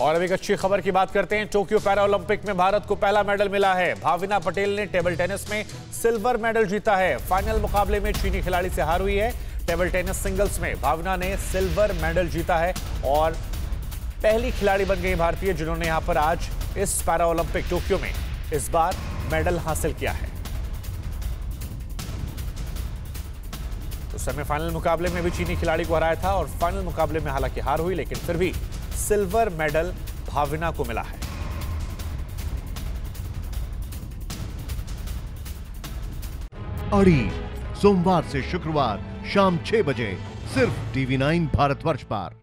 और अब एक अच्छी खबर की बात करते हैं। टोक्यो पैरा ओलंपिक में भारत को पहला मेडल मिला है। भाविना पटेल ने टेबल टेनिस में सिल्वर मेडल जीता है। फाइनल मुकाबले में चीनी खिलाड़ी से हार हुई है। टेबल टेनिस सिंगल्स में भाविना ने सिल्वर मेडल जीता है और पहली खिलाड़ी बन गई भारतीय जिन्होंने यहां पर आज इस पैरा ओलंपिक टोक्यो में इस बार मेडल हासिल किया है। तो सेमीफाइनल मुकाबले में भी चीनी खिलाड़ी को हराया था और फाइनल मुकाबले में हालांकि हार हुई, लेकिन फिर भी सिल्वर मेडल भाविना को मिला है। अड़ी सोमवार से शुक्रवार शाम 6 बजे सिर्फ टीवी 9 भारतवर्ष पर।